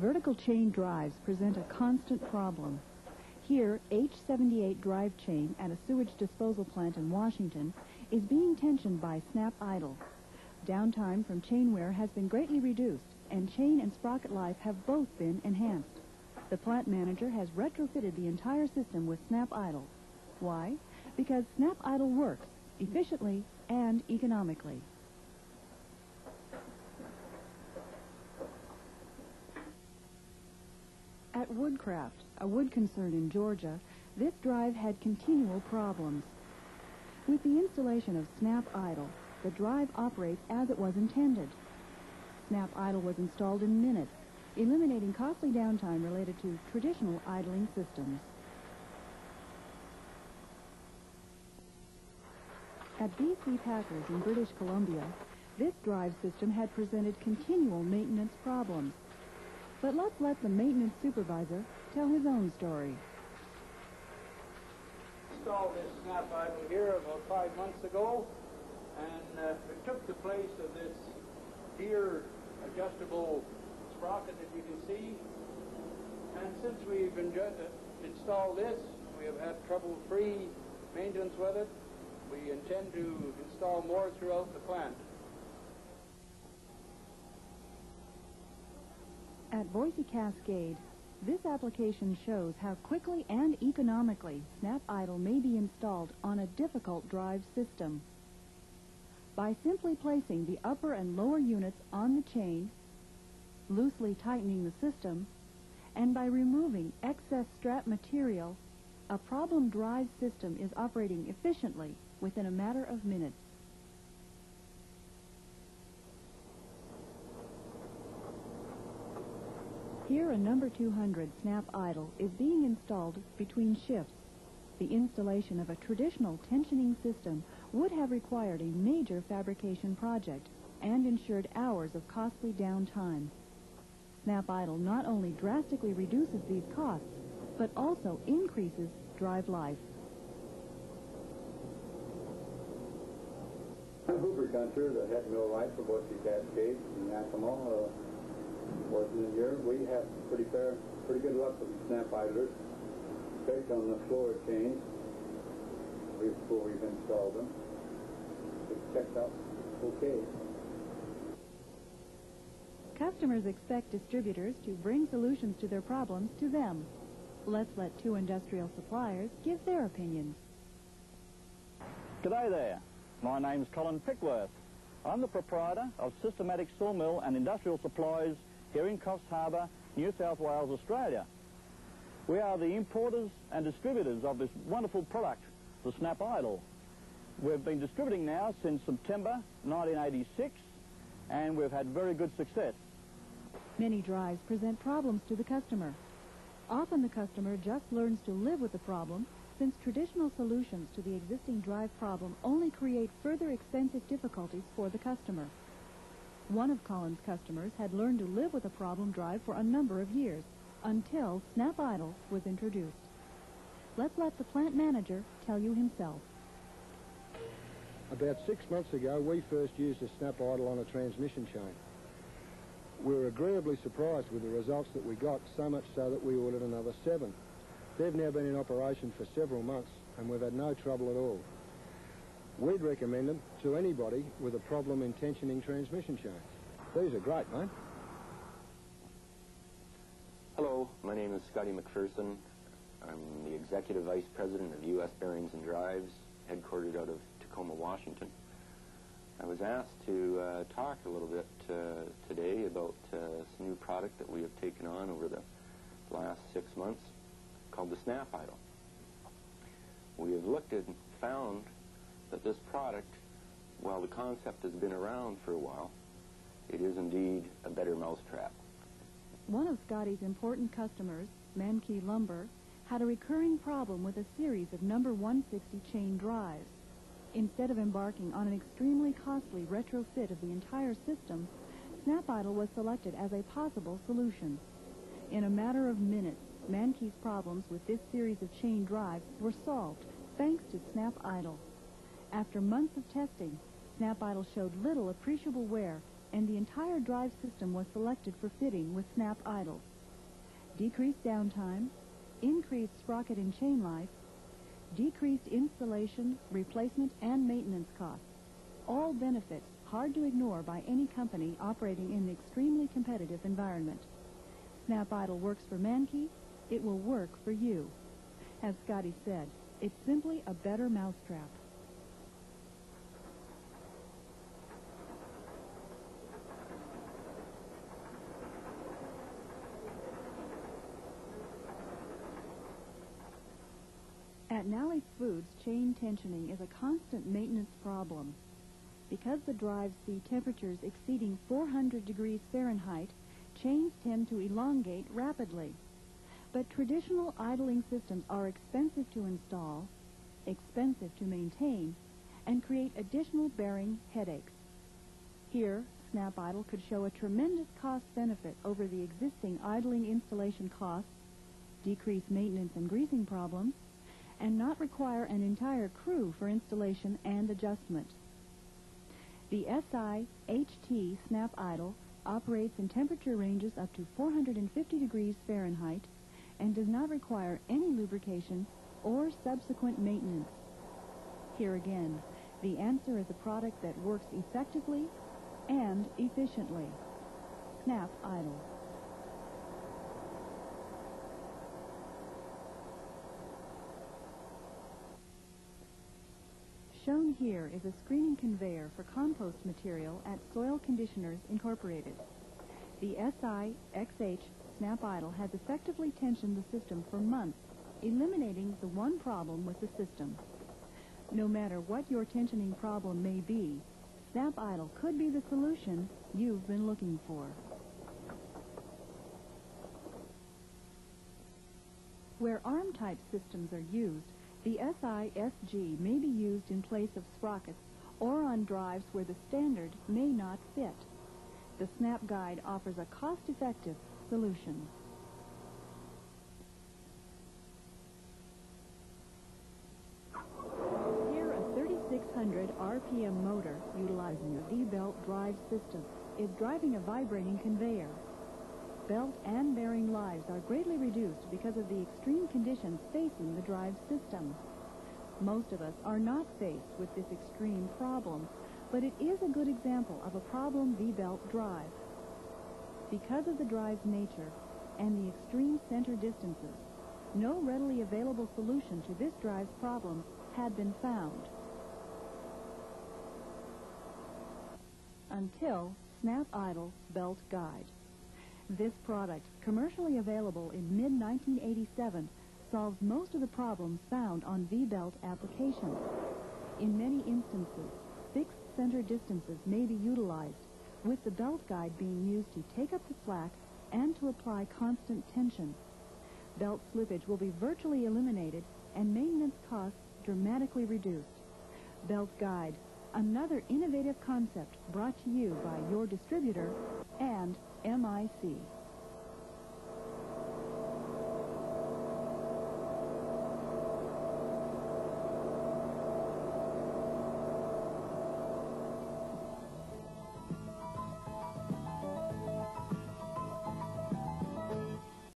vertical chain drives present a constant problem. Here, H78 drive chain at a sewage disposal plant in Washington is being tensioned by Snap Idle. Downtime from chain wear has been greatly reduced, and chain and sprocket life have both been enhanced. The plant manager has retrofitted the entire system with Snap Idle. Why? Because Snap Idle works efficiently and economically. At Woodcraft, a wood concern in Georgia, this drive had continual problems. With the installation of Snap Idle, the drive operates as it was intended. Snap Idle was installed in minutes, eliminating costly downtime related to traditional idling systems. At BC Packers in British Columbia, this drive system had presented continual maintenance problems. But let's let the maintenance supervisor tell his own story. Installed this Snap Idle here about 5 months ago, and it took the place of this deer adjustable sprocket that you can see. And since we've installed this, we have had trouble-free maintenance with it. We intend to install more throughout the plant. At Boise Cascade, this application shows how quickly and economically Snap Idle may be installed on a difficult drive system. By simply placing the upper and lower units on the chain, loosely tightening the system, and by removing excess strap material, a problem drive system is operating efficiently within a matter of minutes. Here, a number 200 Snap Idle is being installed between shifts. The installation of a traditional tensioning system would have required a major fabrication project and ensured hours of costly downtime. Snap Idle not only drastically reduces these costs, but also increases drive life. I'm Hoover Gunther, the head millwright for Boise Cascade in Tacoma. Working here, we have pretty good luck with Snap Idlers, based on the floor chains before we've installed them. It's checked out okay. Customers expect distributors to bring solutions to their problems to them. Let's let two industrial suppliers give their opinions. G'day there. My name's Colin Pickworth. I'm the proprietor of Systematic Sawmill and Industrial Supplies here in Coffs Harbour, New South Wales, Australia. We are the importers and distributors of this wonderful product, the Snap Idle. We've been distributing now since September 1986, and we've had very good success. Many drives present problems to the customer. Often the customer just learns to live with the problem, since traditional solutions to the existing drive problem only create further expensive difficulties for the customer. One of Colin's customers had learned to live with a problem drive for a number of years, until Snap Idle was introduced. Let's let the plant manager tell you himself. About 6 months ago, we first used a Snap Idle on a transmission chain. We were agreeably surprised with the results that we got, so much so that we ordered another 7. They've now been in operation for several months, and we've had no trouble at all. We'd recommend them to anybody with a problem in tensioning transmission chains. These are great, mate. Hello, my name is Scotty McPherson. I'm the Executive Vice President of U.S. Bearings and Drives, headquartered out of Tacoma, Washington. I was asked to talk a little bit today about this new product that we have taken on over the last 6 months, called the Snap Idle. We have looked and found that this product, while the concept has been around for a while, it is indeed a better mousetrap. One of Scotty's important customers, Mankey Lumber, had a recurring problem with a series of number 160 chain drives. Instead of embarking on an extremely costly retrofit of the entire system, Snap Idle was selected as a possible solution. In a matter of minutes, Mankey's problems with this series of chain drives were solved thanks to Snap Idle. After months of testing, Snap Idle showed little appreciable wear and the entire drive system was selected for fitting with Snap Idle. Decreased downtime, increased sprocket and chain life, decreased installation, replacement, and maintenance costs. All benefits hard to ignore by any company operating in an extremely competitive environment. Snap Idle works for Mankey. It will work for you. As Scotty said, it's simply a better mousetrap. At Nally Foods, chain tensioning is a constant maintenance problem. Because the drives see temperatures exceeding 400 degrees Fahrenheit, chains tend to elongate rapidly. But traditional idling systems are expensive to install, expensive to maintain, and create additional bearing headaches. Here, Snap Idle could show a tremendous cost benefit over the existing idling installation costs, decrease maintenance and greasing problems, and not require an entire crew for installation and adjustment. The SI-XH Snap Idle operates in temperature ranges up to 450 degrees Fahrenheit and does not require any lubrication or subsequent maintenance. Here again, the answer is a product that works effectively and efficiently. Snap Idle. Shown here is a screening conveyor for compost material at Soil Conditioners Incorporated. The SI-XH Snap Idle has effectively tensioned the system for months, eliminating the one problem with the system. No matter what your tensioning problem may be, Snap Idle could be the solution you've been looking for. Where arm-type systems are used, the SISG may be used in place of sprockets or on drives where the standard may not fit. The Snap Guide offers a cost-effective solution. Here, a 3600 RPM motor utilizing a V-belt drive system is driving a vibrating conveyor. Belt and bearing lives are greatly reduced because of the extreme conditions facing the drive system. Most of us are not faced with this extreme problem, but it is a good example of a problem V-belt drive. Because of the drive's nature and the extreme center distances, no readily available solution to this drive's problem had been found. Until Snap Idle Belt Guide. This product, commercially available in mid-1987, solves most of the problems found on V-belt applications. In many instances, fixed center distances may be utilized, with the belt guide being used to take up the slack and to apply constant tension. Belt slippage will be virtually eliminated and maintenance costs dramatically reduced. Belt Guide, another innovative concept brought to you by your distributor and M-I-C.